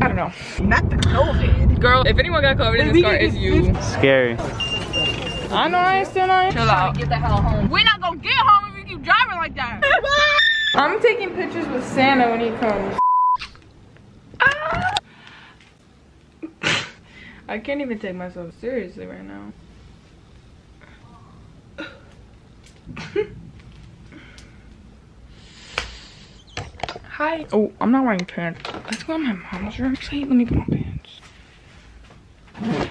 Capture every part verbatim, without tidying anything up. I don't know. Not the COVID. Girl, if anyone got COVID in this car, it's you. Scary. I know I ain't still on. Chill out. Get the hell home. We're not gonna get home if you keep driving like that. I'm taking pictures with Santa when he comes. Ah. I can't even take myself seriously right now. Hi. Oh, I'm not wearing pants. Let's go in my mom's room. Actually, let me put on pants.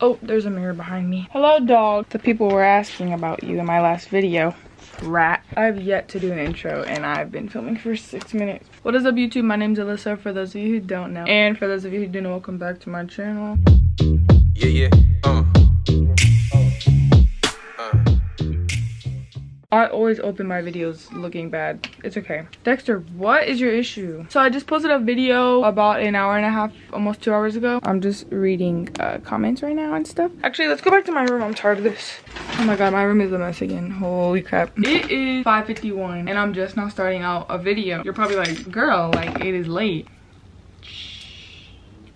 Oh, there's a mirror behind me. Hello, dog. The people were asking about you in my last video. Rat. I've yet to do an intro and I've been filming for six minutes. What is up, YouTube? My name's Alyssa, for those of you who don't know. And for those of you who do know, welcome back to my channel. Yeah, yeah. Uh. I always open my videos looking bad. It's okay. Dexter, what is your issue? So I just posted a video about an hour and a half, almost two hours ago. I'm just reading uh, comments right now and stuff. Actually, let's go back to my room. I'm tired of this. Oh my God, my room is a mess again. Holy crap. It is five fifty-one and I'm just now starting out a video. You're probably like, girl, like it is late.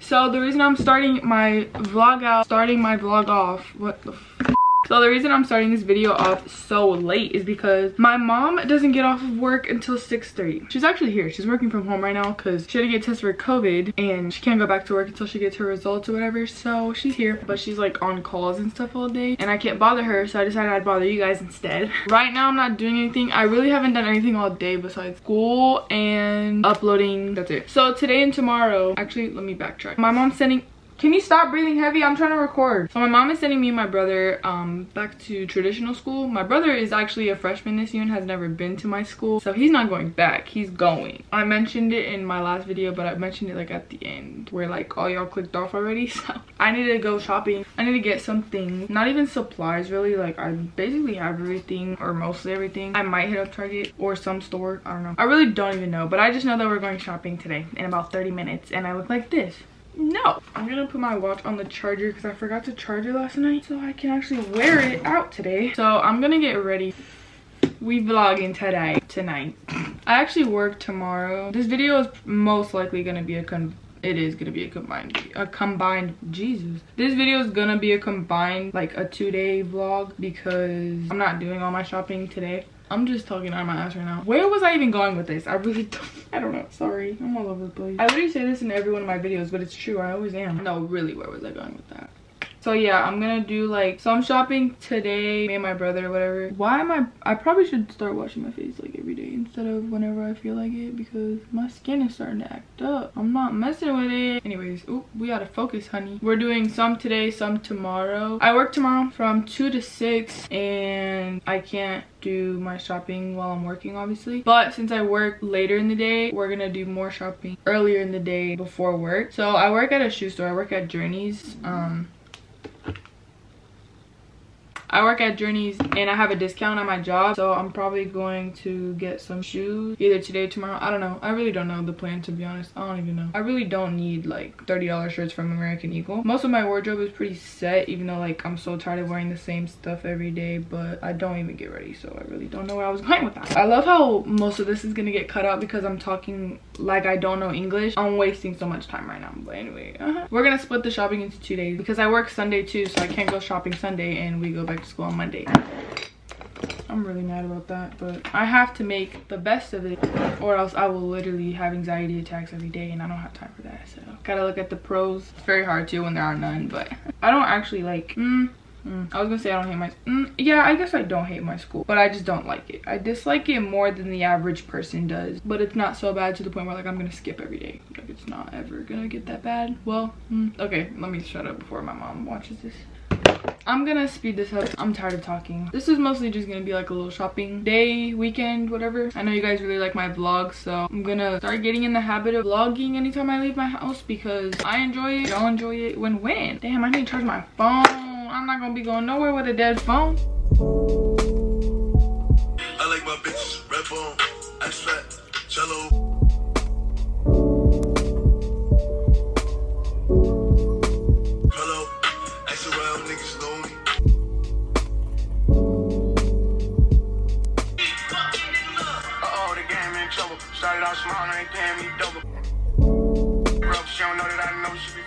So the reason I'm starting my vlog out, starting my vlog off, what the f So the reason I'm starting this video off so late is because my mom doesn't get off of work until six thirty. She's actually here. She's working from home right now because she had to get tested for COVID and she can't go back to work until she gets her results or whatever. So she's here, but she's like on calls and stuff all day and I can't bother her. So I decided I'd bother you guys instead. Right now I'm not doing anything. I really haven't done anything all day besides school and uploading. That's it. So today and tomorrow, actually, let me backtrack. My mom's sending... Can you stop breathing heavy? I'm trying to record. So my mom is sending me and my brother um, back to traditional school. My brother is actually a freshman this year and has never been to my school. So he's not going back. He's going. I mentioned it in my last video, but I mentioned it like at the end where like all y'all clicked off already. So I need to go shopping. I need to get something. Not even supplies really. Like I basically have everything or mostly everything. I might hit up Target or some store. I don't know. I really don't even know. But I just know that we're going shopping today in about thirty minutes. And I look like this. No, I'm gonna put my watch on the charger because I forgot to charge it last night, so I can actually wear it out today. So I'm gonna get ready. We vlogging today, tonight. I actually work tomorrow. This video is most likely gonna be a con. It is gonna be a combined, a combined, Jesus. This video is gonna be a combined, like a two day vlog because I'm not doing all my shopping today. I'm just talking out of my ass right now. Where was I even going with this? I really don't, I don't know. Sorry, I'm all over the place. I literally say this in every one of my videos, but it's true, I always am. No, really, where was I going with that? So yeah, I'm gonna do like, so I'm shopping today, me and my brother or whatever. Why am I, I probably should start washing my face like every day instead of whenever I feel like it because my skin is starting to act up. I'm not messing with it. Anyways, oop, we gotta focus, honey. We're doing some today, some tomorrow. I work tomorrow from two to six and I can't do my shopping while I'm working obviously. But since I work later in the day, we're gonna do more shopping earlier in the day before work. So I work at a shoe store, I work at Journeys. Um, I work at Journeys and I have a discount on my job, so I'm probably going to get some shoes either today or tomorrow. I don't know. I really don't know the plan, to be honest. I don't even know. I really don't need like thirty dollar shirts from American Eagle. Most of my wardrobe is pretty set, even though like I'm so tired of wearing the same stuff every day, but I don't even get ready, so I really don't know where I was going with that. I love how most of this is gonna get cut out because I'm talking like I don't know English. I'm wasting so much time right now, but anyway. Uh-huh. We're gonna split the shopping into two days because I work Sunday too, so I can't go shopping Sunday and we go back school on Monday. I'm really mad about that, but I have to make the best of it or else I will literally have anxiety attacks every day and I don't have time for that. So gotta look at the pros. It's very hard to when there are none, but I don't actually like mm, mm, I was gonna say I don't hate my mm, yeah I guess I don't hate my school, but I just don't like it. I dislike it more than the average person does, but it's not so bad to the point where like I'm gonna skip every day. Like it's not ever gonna get that bad. Well mm, okay, let me shut up before my mom watches this. I'm gonna speed this up. I'm tired of talking. This is mostly just gonna be like a little shopping day, weekend, whatever. I know you guys really like my vlogs, so I'm gonna start getting in the habit of vlogging anytime I leave my house because I enjoy it. Y'all enjoy it when when. Damn, I need to charge my phone. I'm not gonna be going nowhere with a dead phone. I like my bitches red bone, I slap, cello. Double.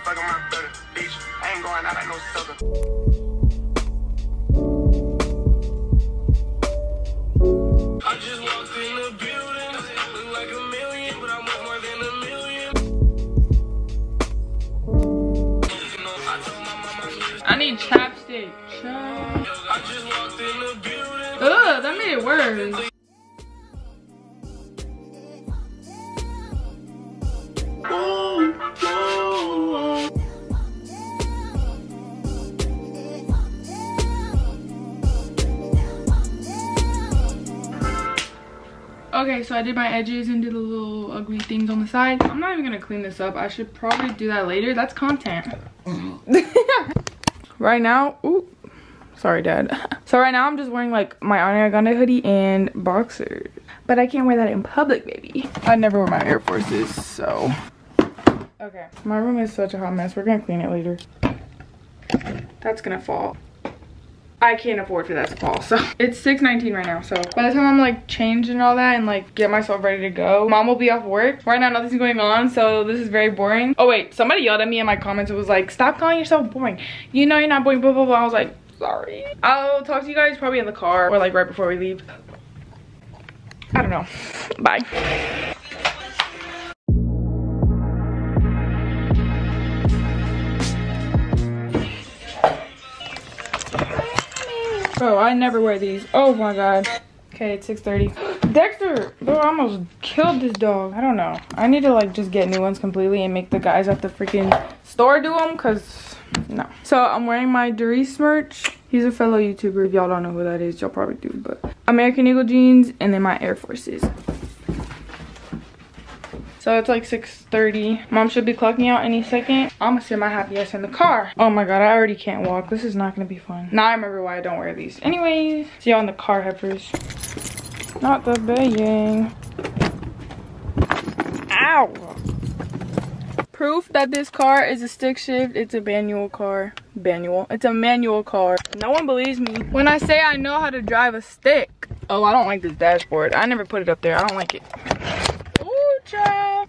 fucking my brother, bitch. I ain't going out like no sucker. Chapstick. I just walked in the building. Ugh, that made it worse. Whoa, whoa. Okay, so I did my edges and did the little ugly things on the sides. I'm not even gonna clean this up. I should probably do that later. That's content. Right now, ooh, sorry dad. So right now I'm just wearing like my Ariana Grande hoodie and boxers. But I can't wear that in public, baby. I never wear my Air Forces, so. Okay, my room is such a hot mess. We're gonna clean it later. That's gonna fall. I can't afford for that to fall, so. It's six nineteen right now, so. By the time I'm like changed and all that and like get myself ready to go, mom will be off work. Right now nothing's going on, so this is very boring. Oh wait, somebody yelled at me in my comments. It was like, stop calling yourself boring. You know you're not boring, blah, blah, blah. I was like, sorry. I'll talk to you guys probably in the car or like right before we leave. I don't know. Bye. Bro, I never wear these. Oh my god. Okay, it's six thirty. Dexter! Bro, I almost killed this dog. I don't know. I need to like just get new ones completely and make the guys at the freaking store do them, cause no. So I'm wearing my Doris merch. He's a fellow YouTuber. If y'all don't know who that is, y'all probably do, but. American Eagle jeans and then my Air Forces. So it's like six thirty. Mom should be clocking out any second. I'm gonna sit my happy ass in the car. Oh my god, I already can't walk. This is not gonna be fun. Now I remember why I don't wear these. Anyways, see y'all in the car, heifers. Not the baying. Ow! Proof that this car is a stick shift. It's a manual car. Manual. It's a manual car. No one believes me when I say I know how to drive a stick. Oh, I don't like this dashboard. I never put it up there. I don't like it.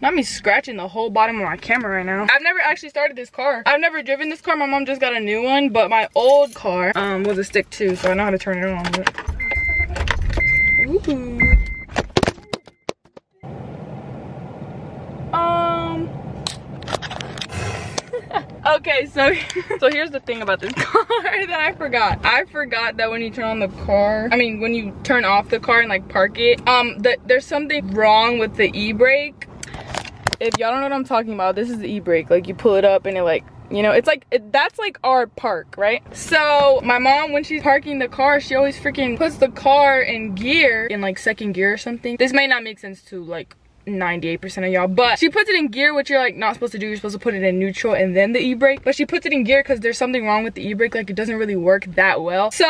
Not me scratching the whole bottom of my camera right now. I've never actually started this car. I've never driven this car. My mom just got a new one, but my old car um, was a stick too, so I know how to turn it on. But... Ooh. Um. Okay, so so here's the thing about this car that I forgot. I forgot that when you turn on the car, I mean when you turn off the car and like park it, um, that there's something wrong with the e-brake. If y'all don't know what I'm talking about, this is the e-brake. Like you pull it up and it like, you know, it's like, it, that's like our park, right? So my mom, when she's parking the car, she always freaking puts the car in gear, in like second gear or something. This may not make sense to like ninety-eight percent of y'all, but she puts it in gear, which you're like not supposed to do. You're supposed to put it in neutral and then the e-brake, but she puts it in gear because there's something wrong with the e-brake. Like it doesn't really work that well. So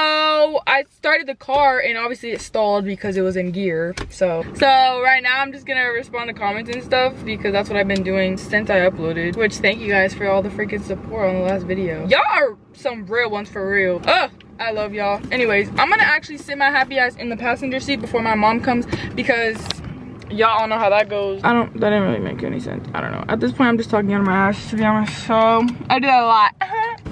I started the car and obviously it stalled because it was in gear. So so right now I'm just gonna respond to comments and stuff because that's what I've been doing since I uploaded, which thank you guys for all the freaking support on the last video. Y'all are some real ones for real. Ugh, I love y'all. Anyways, I'm gonna actually sit my happy ass in the passenger seat before my mom comes because y'all all know how that goes. I don't, that didn't really make any sense. I don't know. At this point, I'm just talking out of my ass, to be honest. So, I do that a lot.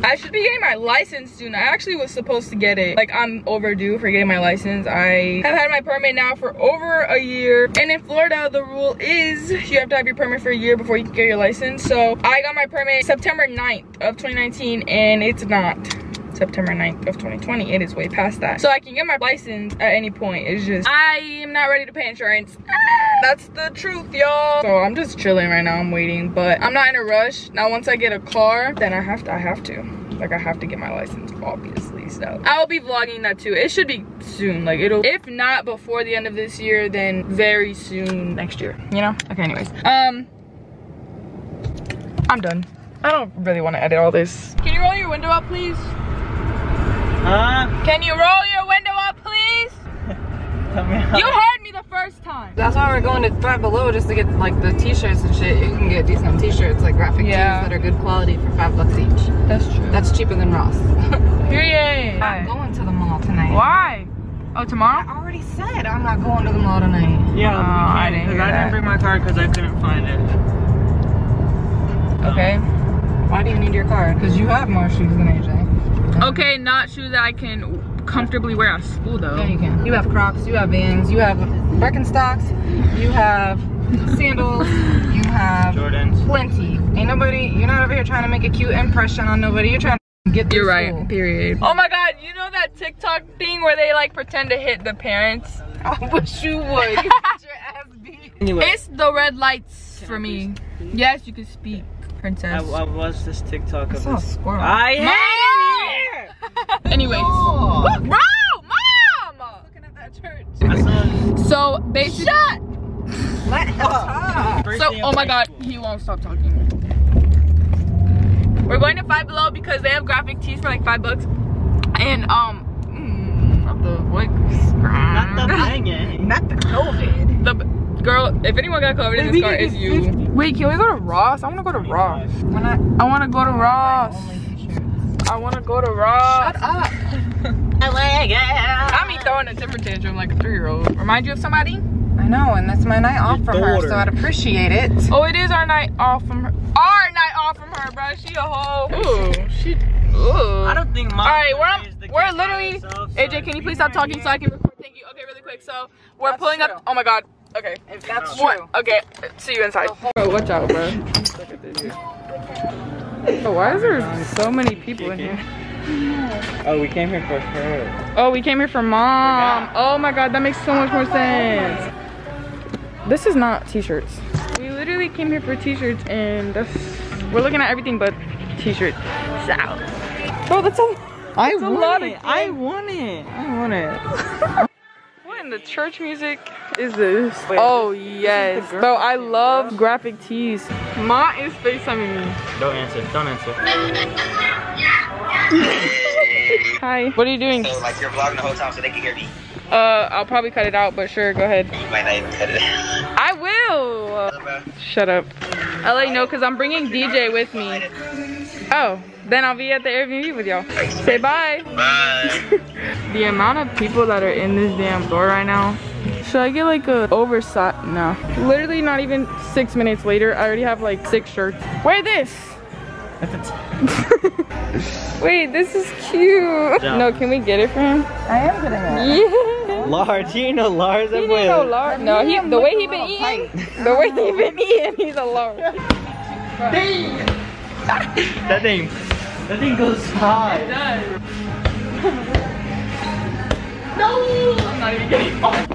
I should be getting my license soon. I actually was supposed to get it. Like, I'm overdue for getting my license. I have had my permit now for over a year. And in Florida, the rule is you have to have your permit for a year before you can get your license. So, I got my permit September ninth of twenty nineteen, and it's not September ninth of twenty twenty. It is way past that. So I can get my license at any point. It's just, I am not ready to pay insurance. Ah, that's the truth, y'all. So I'm just chilling right now. I'm waiting, but I'm not in a rush. Now, once I get a car, then I have to, I have to. Like I have to get my license, obviously, so. I'll be vlogging that too. It should be soon, like it'll, if not before the end of this year, then very soon next year, you know? Okay, anyways. Um, I'm done. I don't really want to edit all this. Can you roll your window up, please? Huh? Can you roll your window up, please? Tell me how. You heard me the first time. That's why we're going to Five Below, just to get like the t-shirts and shit. You can get decent t-shirts, like graphic tees, yeah, that are good quality for five bucks each. That's true. That's cheaper than Ross. Period. I'm going to the mall tonight. Why? Oh, tomorrow? I already said I'm not going to the mall tonight. Yeah, oh, I didn't. Because I didn't bring my card because I couldn't find it. Okay. Um, Why do you need your car? Because you have more shoes than A J. Okay, not shoes that I can comfortably wear out of school though. Yeah, you can. You have Crocs, you have Vans, you have Birkenstocks, you have sandals, you have Jordans. Plenty. Ain't nobody, you're not over here trying to make a cute impression on nobody. You're trying to get through You're right, school. Period. Oh my God, you know that TikTok thing where they like pretend to hit the parents? I wish you would. You get your ass beat. Anyway. It's the red lights for me. Speak? Yes, you can speak, princess. I, I watched this TikTok of this squirrel. I hate it! Anyways. No. Look, bro! Mom! I'm looking at that church. I saw so, basically. Shut! Let him talk. So, oh my God, he won't stop talking. We're going to Five Below because they have graphic tees for like five bucks. And, um, mm, not the what? Not the banging. Not the COVID. The, girl, if anyone got COVID in this car, it's you. Wait, can we go to Ross? I want to go to Ross. When I, I want to go to Ross. I want to go to Ross. Shut up. I'm me throwing a temper tantrum like a three year old. Remind you of somebody? I know, and that's my night off Your from daughter. her, so I'd appreciate it. Oh, it is our night off from her. Our night off from her, bro. She a whole. Ooh, she. Ooh. I don't think. Mom All right, we're we're literally. Herself, so A J, can you please stop talking hand. so I can record? Thank you. Okay, really quick. So we're that's pulling true. up. Oh my God. Okay. If that's true. One. Okay. See you inside. Bro, watch out, bro. Look at this. Bro, why is there so many people in here? Oh, we came here for her. Oh, we came here for mom. Oh my God, that makes so much more sense. This is not t-shirts. We literally came here for t-shirts and that's, we're looking at everything but t-shirts. So. Bro, that's a, that's I a lot of it. I want it. I want it. What in the church music is this? Wait, oh, yes. Bro, I love girl. graphic tees. Ma is FaceTiming me. Don't answer. Don't answer. Hi. What are you doing? So, like, you're vlogging the whole time so they can hear me. Uh, I'll probably cut it out, but sure, go ahead. You might not even cut it out. I will! Uh, Shut up. I'll let you know, because I'm bringing D J with me. Oh, then I'll be at the Airbnb with y'all. Say bye. Bye. The amount of people that are in this damn store right now. Should I get like a oversized? No. Literally not even six minutes later, I already have like six shirts. Wear this! Wait, this is cute. Jump. No, can we get it for him? I am gonna have it. Yeah. Large, you know large. He didn't know large. No, he, the way he been eating, the way he been eating, he's a large. That thing, that thing goes high. It does. No, I'm not even getting off.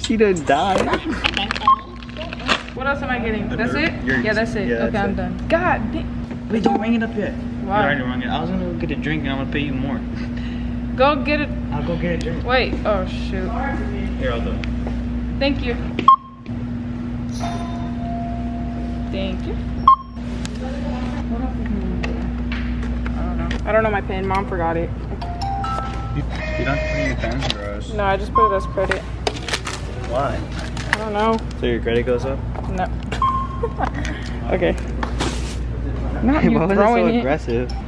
She done died. What else am I getting? The that's dirt. it? You're, yeah, that's it. Yeah, okay, that's I'm it. done. God damn. Wait, don't ring it up yet. Why? You already rung it. I was gonna go get a drink and I'm gonna pay you more. Go get it. I'll go get a drink. Wait, oh shoot. Here, I'll do it. Thank you. Thank you. I don't know. I don't know my pin. Mom forgot it. You, you don't have your pens for us. No, I just put it as credit. Why? I don't know. So your credit goes up? No. Okay. Not you Why was throwing it so aggressive? It.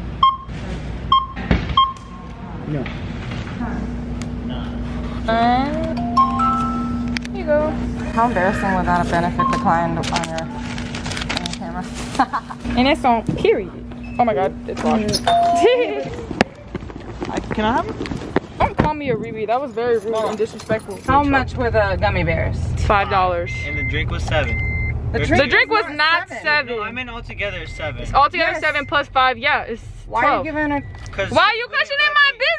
No. Huh. No. Uh, here you go. How embarrassing without a benefit decline on your, on your camera. And it's on period. Oh my God, it's locked. I, can I have it? Don't call me a Riri. That was very rude and disrespectful. How much were the gummy bears? Five dollars. And the drink was seven. The drink, the drink was not seven. seven. No, I mean altogether seven. It's altogether yes. seven plus five. Yeah, it's twelve. Why are you giving her? Why are you questioning my business?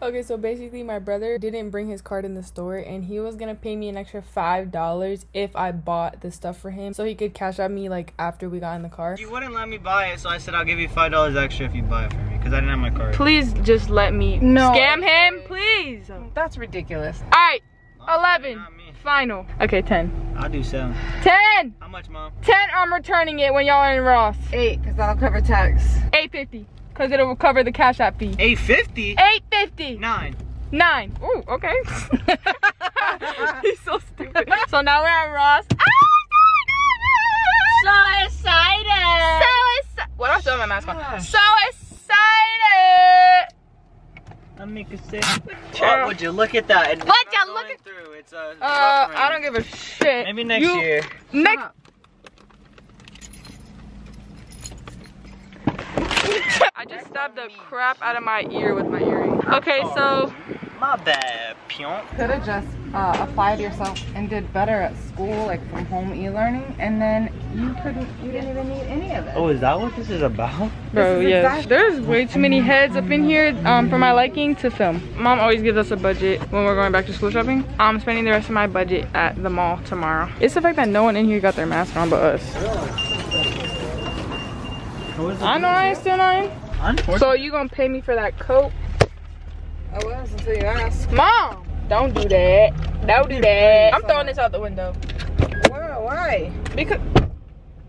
Okay, so basically my brother didn't bring his card in the store and he was gonna pay me an extra five dollars if I bought the stuff for him so he could cash out me like after we got in the car. You wouldn't let me buy it, so I said I'll give you five dollars extra if you buy it for me. Because I didn't have my card. Please just let me no. scam him, please. That's ridiculous. All right, oh, eleven, final. Okay, ten. I'll do seven. ten. How much, Mom? ten, I'm returning it when y'all are in Ross. eight, because I'll cover tax. eight fifty, because it'll cover the Cash App fee. eight fifty? eight fifty. nine. nine. Ooh, okay. He's so stupid. So now we're at Ross. So excited. So excited. So excited. What else do I have my mask on? So excited. make a sick picture. What would you look at that? It's what you look at? Through. It's a uh, I don't give a shit. Maybe next you, year. Next. I just stabbed the crap out of my ear with my earring. Okay, so. My bad, pionk. Could have just uh, applied yourself and did better at school, like from home e-learning, and then you couldn't, you didn't even need any of it. Oh, is that what this is about? Bro, is yes. Exactly. There's way too many heads up in here um, for my liking to film. Mom always gives us a budget when we're going back to school shopping. I'm spending the rest of my budget at the mall tomorrow. It's the fact that no one in here got their mask on but us. I know I ain't still nine. So you gonna pay me for that coat? I was until you asked. Mom! Don't do that. Don't do that. I'm throwing this out the window. Why? Why? Because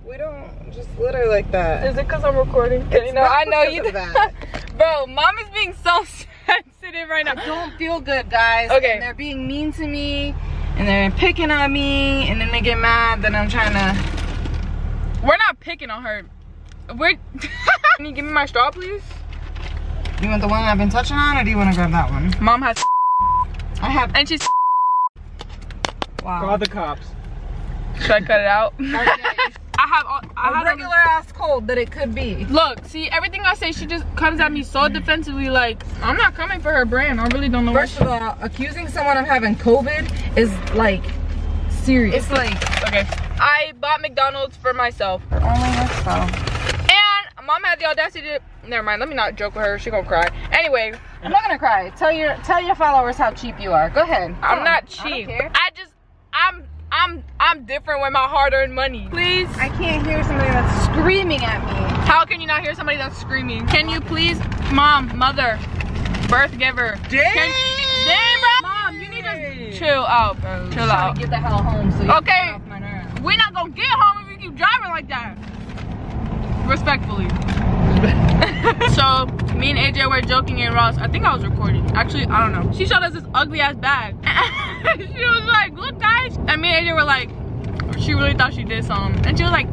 we don't just litter like that. Is it because I'm recording? It's you know, I know you did that. Bro, mom is being so sensitive right now. I don't feel good, guys. Okay. And they're being mean to me, and they're picking on me, and then they get mad that I'm trying to. We're not picking on her. We're. Can you give me my straw, please? You want the one I've been touching on, or do you want to grab that one? Mom has. I have. And she's. Wow. Call the cops. Should I cut it out? I have all, I a have regular a, ass cold that it could be. Look, see, everything I say, she just comes at me so defensively. Like, I'm not coming for her brand. I really don't know. First what of all, accusing someone of having COVID is like serious. It's like okay. I bought McDonald's for myself. For only myself. Mom had the audacity to, never mind, let me not joke with her, she gonna cry. Anyway, I'm not gonna cry. Tell your tell your followers how cheap you are. Go ahead. I'm on. Not cheap. I, I just I'm I'm I'm different with my hard-earned money. Please. I can't hear somebody that's screaming at me. How can you not hear somebody that's screaming? Can you please, mom, mother, birth giver. Damn, can, damn bro. Mom, you need to chill out, bro. Chill out. Get the hell home so you okay. Can get off my nerves. We're not gonna get home if you keep driving like that. Respectfully. So, me and A J were joking in Ross. I think I was recording. Actually, I don't know. She showed us this ugly ass bag. She was like, look guys. And me and A J were like, she really thought she did something. And she was like,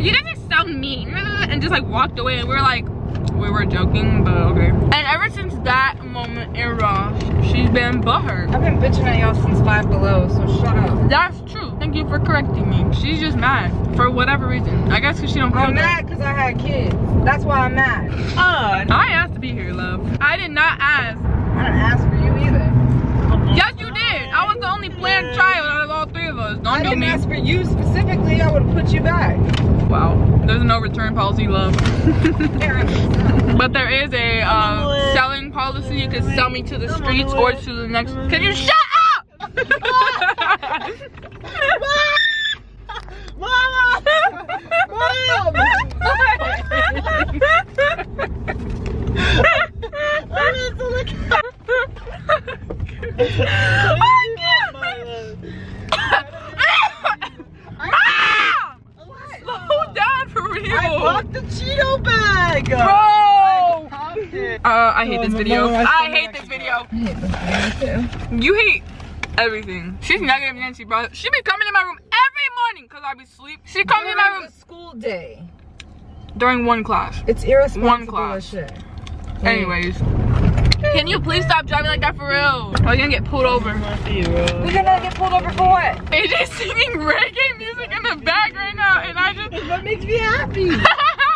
you guys are so mean. And just like walked away. And we were like, we were joking, but okay. And ever since that moment in Ross, she's been butthurt. I've been bitching at y'all since Five Below, so shut up. That's true. Thank you for correcting me. She's just mad. For whatever reason. I guess because she don't feel I'm mad because I had kids. That's why I'm mad. Uh, I asked to be here, love. I did not ask. I didn't ask for you either. Yes, you did. I was the only planned child out of all three of us. Don't I do didn't me. Ask for you specifically. I would put you back. Wow. There's no return policy, love. But there is a uh, selling policy. You can sell me to the streets or to the next. Can you shut up? Mama! Mom! Slow down for real! I bought the Cheeto bag! Bro! I, uh, I hate this video. I hate this video. I hate this video too. You hate everything. She's negative and she brought she be coming in my room every morning because I be sleep. She comes in my room. During school day. During one class. It's irresponsible one class. As shit. Anyways. Can you please stop driving like that for real? Or you're gonna get pulled over. We're gonna get pulled over for what? A J's singing reggae music in the back right now and I just. It's what makes me happy.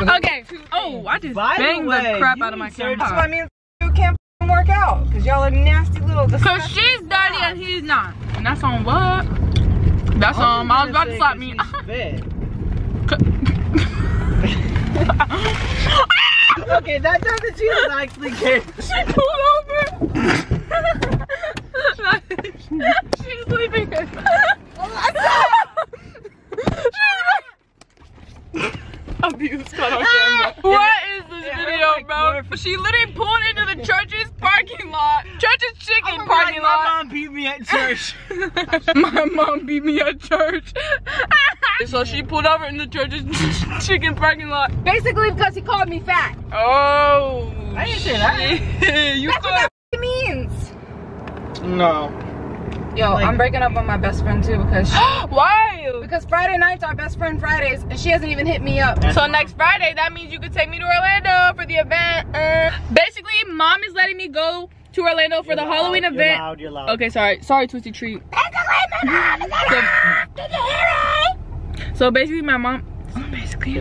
Okay. Oh, I just By banged the, way, the crap out of my camera. That's what I mean. You can't work out because y'all are nasty little. Because she's daddy and he's not. And that's on what? That's all um, I was about to slap me. Okay, that time that she was actually kidding. She pulled over. She's leaving it. She's abuse cut on camera. What is this yeah, video, like, bro? She literally pulled into the Church's parking lot. Church's Chicken parking lot. My mom beat me at church. My mom beat me at church. So she pulled over in the Church's Chicken parking lot. Basically because he called me fat. Oh. I didn't say that. You That's what that means. No. Yo, like, I'm breaking up with my best friend too because she, why? Because Friday nights are best friend Fridays and she hasn't even hit me up. So next Friday, that means you could take me to Orlando for the event. Uh, basically, mom is letting me go to Orlando for you're the loud, Halloween event. You're loud, you're loud. Okay, sorry. Sorry, Twisty Treat. so, so basically my mom basically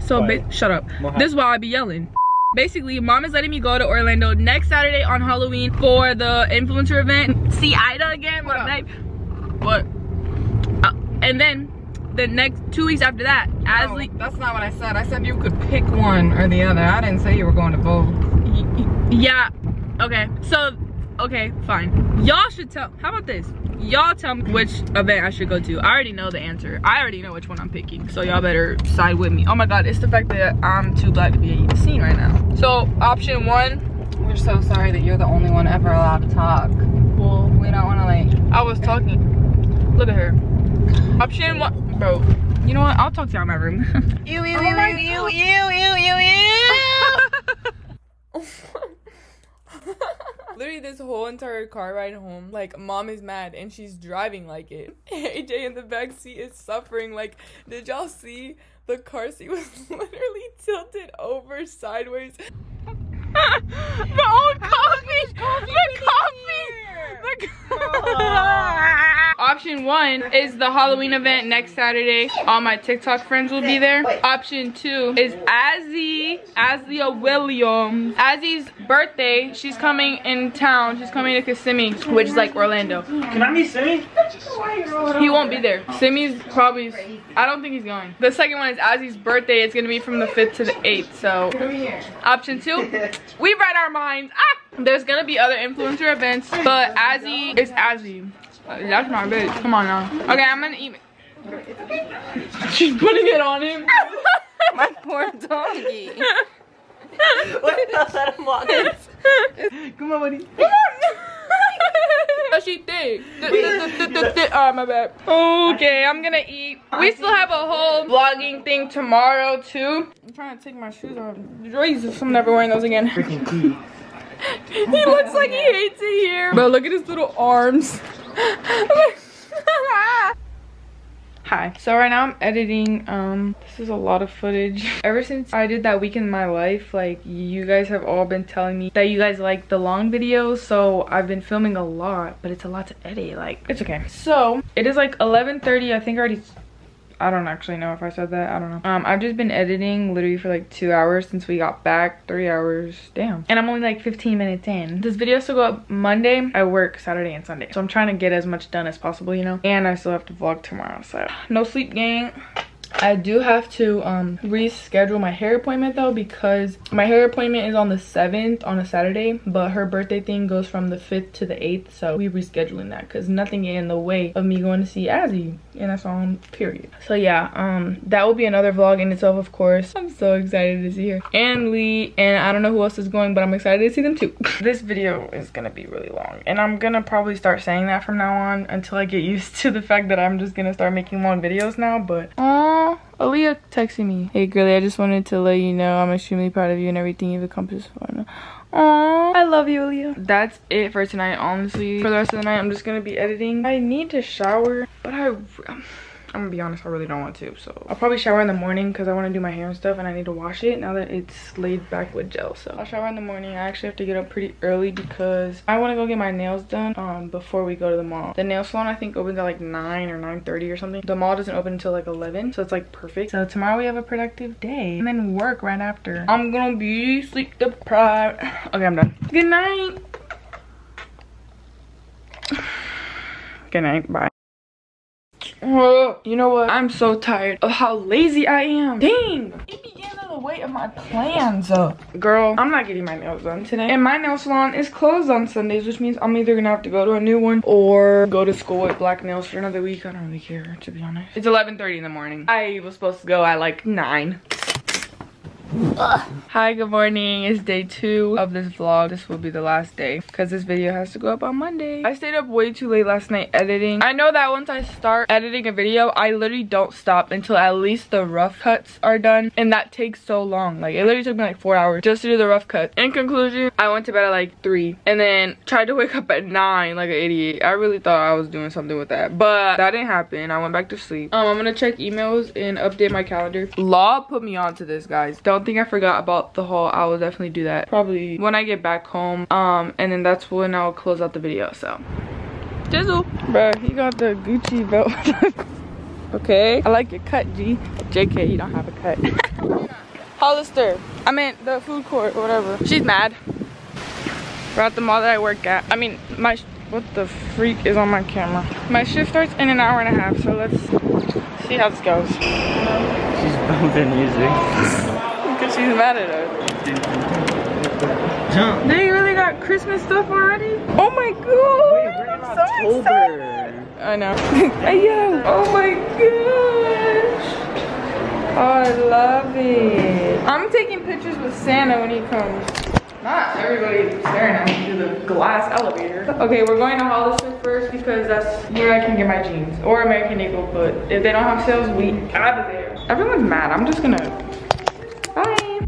so ba shut up. This is why I be yelling. Basically, mom is letting me go to Orlando next Saturday on Halloween for the influencer event. See Ida again. What? What? What? Uh, and then the next two weeks after that, no, Azly. That's not what I said. I said you could pick one or the other. I didn't say you were going to both. Yeah. Okay. So, okay, fine. Y'all should tell. How about this? Y'all tell me which event I should go to. I already know the answer. I already know which one I'm picking. So y'all better side with me. Oh my God, it's the fact that I'm too black to be seen right now. So option one. We're so sorry that you're the only one ever allowed to talk. Well, we don't want to like. I was talking. Look at her. Option one, bro. You know what? I'll talk to y'all in my room. Ew, ew, ew, oh my ew, ew, ew, ew, ew, ew. Literally this whole entire car ride home, like, mom is mad and she's driving like it. A J in the back seat is suffering. Like, did y'all see the car seat was literally tilted over sideways? The old coffee, coffee the coffee, the coffee. Option one is the Halloween event next Saturday. All my TikTok friends will be there. Option two is Azly, Azly Williams. Azzy's birthday, she's coming in town. She's coming to Kissimmee, which is like Orlando. Can I meet Simi? He won't be there. Simi's probably, I don't think he's going. The second one is Azzy's birthday. It's gonna be from the fifth to the eighth, so. Option two, we read our minds. Ah! There's gonna be other influencer events, but Azzy is Azzy. That's my bitch. Come on now. Okay, I'm gonna eat. She's putting it on him. My poor doggy. Wait, I'll let him walk. Come on, buddy. Come on. She thick. Alright, my bad. Okay, I'm gonna eat. We still have a whole vlogging thing tomorrow too. I'm trying to take my shoes off. Jesus, I'm never wearing those again. Freaking key. He looks like he hates it here. Bro, look at his little arms. Hi. So right now I'm editing. Um, this is a lot of footage. Ever since I did that week in my life, like, you guys have all been telling me that you guys like the long videos. So I've been filming a lot, but it's a lot to edit. Like, it's okay. So it is like eleven thirty. I think I already... I don't actually know if I said that. I don't know. Um, I've just been editing literally for like two hours since we got back. Three hours. Damn. And I'm only like fifteen minutes in. This video still go up Monday. I work Saturday and Sunday. So I'm trying to get as much done as possible, you know. And I still have to vlog tomorrow. So no sleep, gang. I do have to um, reschedule my hair appointment though, because my hair appointment is on the seventh on a Saturday, but her birthday thing goes from the fifth to the eighth, so we rescheduling that because nothing in the way of me going to see Azzy, and that's on period. So yeah, um, that will be another vlog in itself, of course. I'm so excited to see her and Lee, and I don't know who else is going, but I'm excited to see them too. This video is gonna be really long, and I'm gonna probably start saying that from now on until I get used to the fact that I'm just gonna start making long videos now, but um, Aaliyah texting me. Hey girlie, I just wanted to let you know I'm extremely proud of you and everything you've accomplished for now. Aww, I love you, Aaliyah. That's it for tonight, honestly. For the rest of the night, I'm just gonna be editing. I need to shower, but I... I'm gonna be honest, I really don't want to, so... I'll probably shower in the morning because I want to do my hair and stuff and I need to wash it now that it's laid back with gel, so... I'll shower in the morning. I actually have to get up pretty early because I want to go get my nails done um, before we go to the mall. The nail salon, I think, opens at like nine or nine thirty or something. The mall doesn't open until like eleven, so it's like perfect. So tomorrow we have a productive day and then work right after. I'm gonna be sleep deprived. Okay, I'm done. Good night! Good night, bye. You know what? I'm so tired of how lazy I am. Dang! It began in the way of my plans. Girl, I'm not getting my nails done today. And my nail salon is closed on Sundays, which means I'm either gonna have to go to a new one or go to school with black nails for another week. I don't really care, to be honest. It's eleven thirty in the morning. I was supposed to go at like nine. Ugh. Hi, good morning. It's day two of this vlog. This will be the last day because this video has to go up on Monday. I stayed up way too late last night editing. I know that once I start editing a video, I literally don't stop until at least the rough cuts are done, and that takes so long. Like, it literally took me like four hours just to do the rough cuts. In conclusion, I went to bed at like three and then tried to wake up at nine like an idiot. I really thought I was doing something with that, but that didn't happen. I went back to sleep. Um, I'm gonna check emails and update my calendar. Law put me onto this, guys. Don't thing I forgot about the haul. I will definitely do that probably when I get back home, um and then that's when I'll close out the video. So Jizzle, bro, he got the Gucci belt. Okay, I like your cut, G. J K, you don't have a cut. Hollister, I meant the food court or whatever. She's mad. We're at the mall that I work at. I mean, my what the freak is on my camera? My shift starts in an hour and a half, so let's see how this goes. She's bumping music because she's mad at us. Jump. They really got Christmas stuff already? Oh my god! Wait, I'm so October. Excited. I know. Hey yo! Oh my gosh! Oh, I love it. I'm taking pictures with Santa when he comes. Not everybody staring at me through the glass elevator. Okay, we're going to Hollister first because that's where I can get my jeans. Or American Eagle, but if they don't have sales, we out of there. Everyone's mad. I'm just gonna... Bye!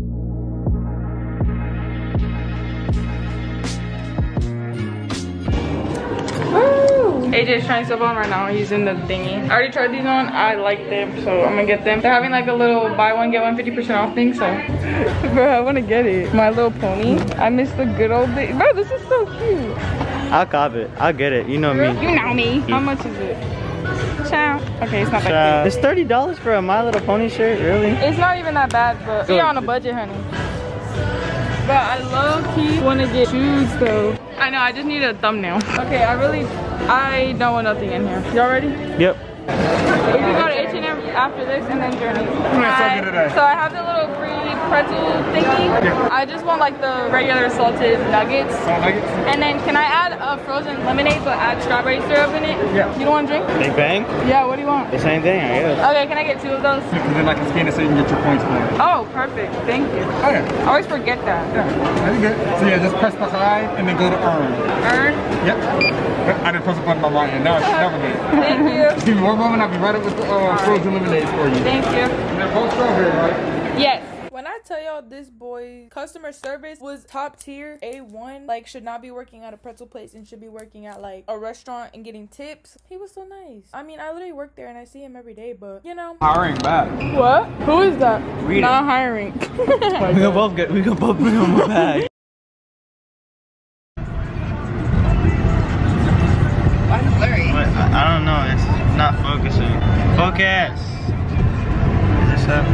Woo! A J's trying stuff on right now. He's in the thingy. I already tried these on. I like them, so I'm gonna get them. They're having like a little buy one, get one fifty percent off thing, so... Bro, I wanna get it. My Little Pony. I miss the good old days. Bro, this is so cute. I'll cop it. I'll get it. You know Girl, me. You know me. How much is it? Ciao. Okay, it's not that bad. It's thirty dollars for a My Little Pony shirt, really? It's not even that bad, but so you're on a budget, honey. But I low-key wanna get shoes, though. I know, I just need a thumbnail. Okay, I really, I don't want nothing in here. Y'all ready? Yep. We can go to H and M after this and then Journeys. I, so I have the little free pretzel thingy. I just want like the regular salted nuggets. And then can I add a frozen lemonade but add strawberry syrup in it? Yeah. You don't want to drink? Big Bang? Yeah, what do you want? The same thing, I guess. Okay, can I get two of those? And then I can scan it so you can get your points for it. Oh, perfect. Thank you. Okay. I always forget that. Yeah, that's good. So yeah, just press the high and then go to earn. Earn? Yep. I didn't press the button on my hand. Now it's lemonade. Thank you. Just give me one moment. I'll be right up with the uh, frozen lemonade for you. Thank you. They're both strawberry, right? Yes. When I tell y'all this boy's customer service was top tier, A one, like should not be working at a pretzel place and should be working at like a restaurant and getting tips. He was so nice. I mean, I literally work there and I see him every day, but you know. Hiring back. What? Who is that? Read not it. Hiring. Oh, we can both get, we can both bring him back. Why blurry? I don't know, it's not focusing. Focus! Is this up?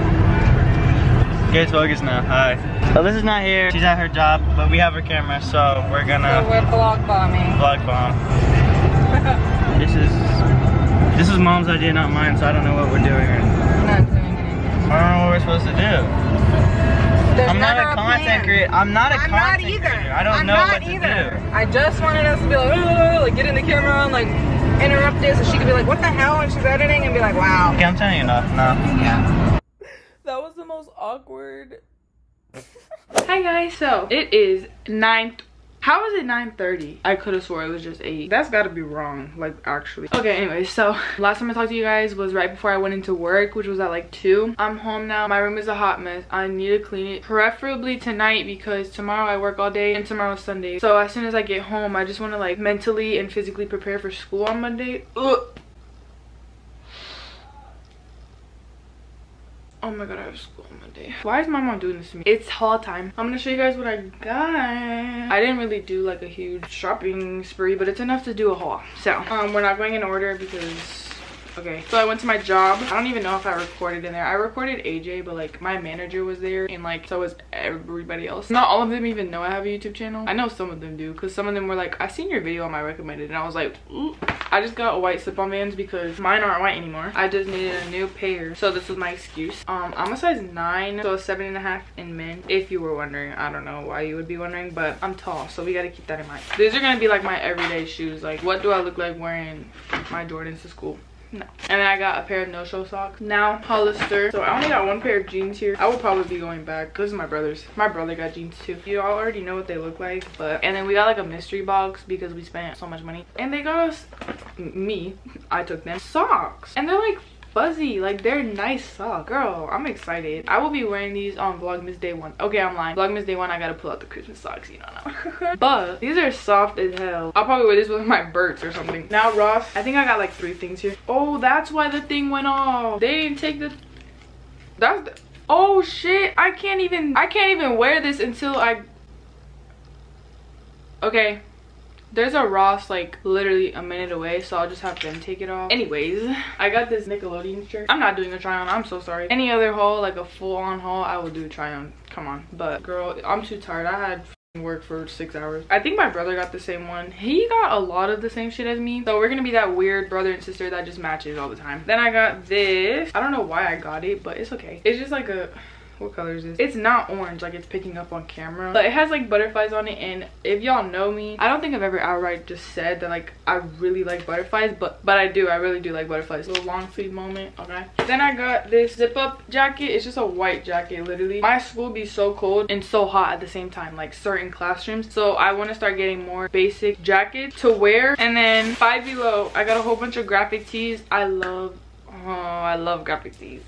It's focused now. Hi. Alyssa's not here. She's at her job, but we have her camera, so we're gonna. So we're vlog bombing. Vlog bomb. This is this is mom's idea, not mine. So I don't know what we're doing. We're not doing anything. I don't know what we're supposed to do. There's I'm not a content creator. I'm not a I'm content not either. creator. I don't I'm know not what either. to do. I just wanted us to be like, oh, like get in the camera and like interrupt this, and she could be like, what the hell, and she's editing and be like, wow. Okay, I'm telling you enough. No. Yeah. That was the most awkward. Hi guys, so it is nine. How is it nine thirty? I could have swore it was just eight. That's gotta be wrong, like actually. Okay, anyway, so last time I talked to you guys was right before I went into work, which was at like two. I'm home now. My room is a hot mess. I need to clean it, preferably tonight because tomorrow I work all day and tomorrow's Sunday. So as soon as I get home, I just want to like mentally and physically prepare for school on Monday. Ugh. Oh my god, I have school on Monday. Why is my mom doing this to me? It's haul time. I'm gonna show you guys what I got. I didn't really do like a huge shopping spree, but it's enough to do a haul. So, um, we're not going in order because, okay. So I went to my job. I don't even know if I recorded in there. I recorded A J, but like my manager was there and like so was everybody else. Not all of them even know I have a YouTube channel. I know some of them do because some of them were like, I seen your video on my recommended and I was like, ooh. I just got a white slip-on Vans because mine aren't white anymore. I just needed a new pair, so this was my excuse. Um, I'm a size nine, so seven and a half in men. If you were wondering, I don't know why you would be wondering, but I'm tall, so we gotta keep that in mind. These are gonna be like my everyday shoes. Like, what do I look like wearing my Jordans to school? No. And then I got a pair of no-show socks. Now Hollister. So I only got one pair of jeans here. I will probably be going back. This is my brother's. My brother got jeans too. You all already know what they look like, but and then we got like a mystery box because we spent so much money. And they got us, me, I took them socks. And they're like fuzzy, like they're nice socks. Girl, I'm excited. I will be wearing these on Vlogmas day one. Okay, I'm lying. Vlogmas day one, I gotta pull out the Christmas socks, you know. But these are soft as hell. I'll probably wear this with my Burt's or something. Now Ross, I think I got like three things here. Oh, that's why the thing went off. They didn't take the, that's the, Oh shit, I can't even, I can't even wear this until I, okay. There's a Ross like literally a minute away, so I'll just have them take it off. Anyways, I got this Nickelodeon shirt. I'm not doing a try on, I'm so sorry. Any other haul, like a full on haul, I will do a try on, come on. But girl, I'm too tired, I had work for six hours. I think my brother got the same one. He got a lot of the same shit as me, so we're gonna be that weird brother and sister that just matches all the time. Then I got this. I don't know why I got it, but it's okay. It's just like a, what color is this? It's not orange like it's picking up on camera, but it has like butterflies on it. And if y'all know me, I don't think I've ever outright just said that like I really like butterflies, but but I do, I really do like butterflies. Little long sleeve moment, okay. Then I got this zip up jacket. It's just a white jacket. Literally my school be so cold and so hot at the same time, like certain classrooms, so I want to start getting more basic jackets to wear. And then Five Below, I got a whole bunch of graphic tees. I love, oh I love graphic tees.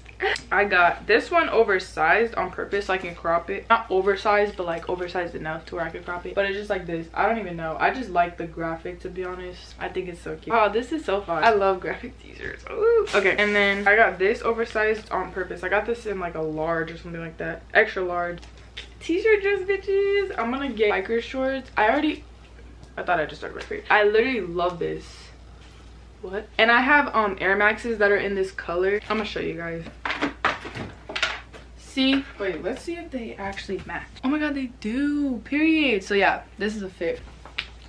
I got this one oversized on purpose so I can crop it. Not oversized, but like oversized enough to where I can crop it. But it's just like this. I don't even know. I just like the graphic, to be honest. I think it's so cute. Oh, this is so fun. I love graphic t-shirts. Ooh. Okay, and then I got this oversized on purpose. I got this in like a large or something like that. Extra large. T-shirt dress, bitches. I'm gonna get biker shorts. I already... I thought I just started my free. I literally love this. What? And I have um Air Maxes that are in this color. I'm gonna show you guys. See, wait, let's see if they actually match. Oh my god, they do, period. So yeah, this is a fit.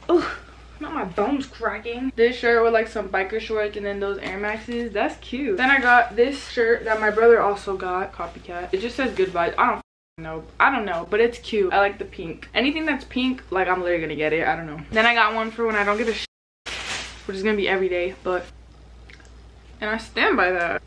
Oh, not my bones cracking. This shirt with like some biker shorts and then those Air Maxes, that's cute. Then I got this shirt that my brother also got, copycat. It just says good vibes. I don't know, I don't know, but it's cute. I like the pink. Anything that's pink, like I'm literally gonna get it. I don't know. Then I got one for when I don't get a, which is gonna be every day, but, and I stand by that.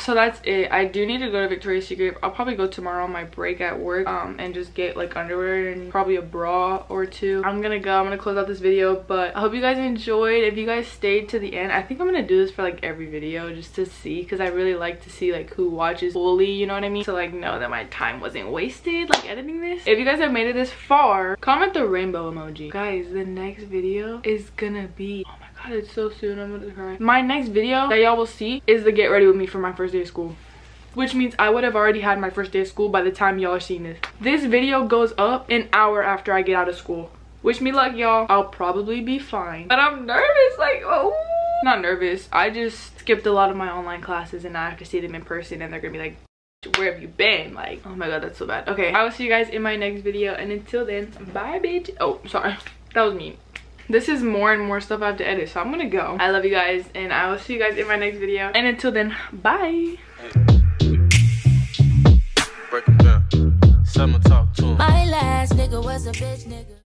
So that's it. I do need to go to Victoria's Secret. I'll probably go tomorrow on my break at work um and just get like underwear and probably a bra or two. I'm gonna go, I'm gonna close out this video, but I hope you guys enjoyed. If you guys stayed to the end, I think I'm gonna do this for like every video just to see, because I really like to see like who watches fully, you know what I mean, to like know that my time wasn't wasted like editing this. If you guys have made it this far, comment the rainbow emoji, guys. The next video is gonna be, oh my, it's so soon, I'm gonna cry. My next video that y'all will see is the get ready with me for my first day of school, which means I would have already had my first day of school by the time y'all are seeing this. This video goes up an hour after I get out of school. Wish me luck, y'all. I'll probably be fine, but I'm nervous, like, oh, not nervous, I just skipped a lot of my online classes and I have to see them in person and they're gonna be like, where have you been? Like, oh my god, that's so bad. Okay, I will see you guys in my next video, and until then, bye bitch. Oh, sorry, that was mean. This is more and more stuff I have to edit, so I'm gonna go. I love you guys, and I will see you guys in my next video. And until then, bye. My last nigga was a bitch nigga.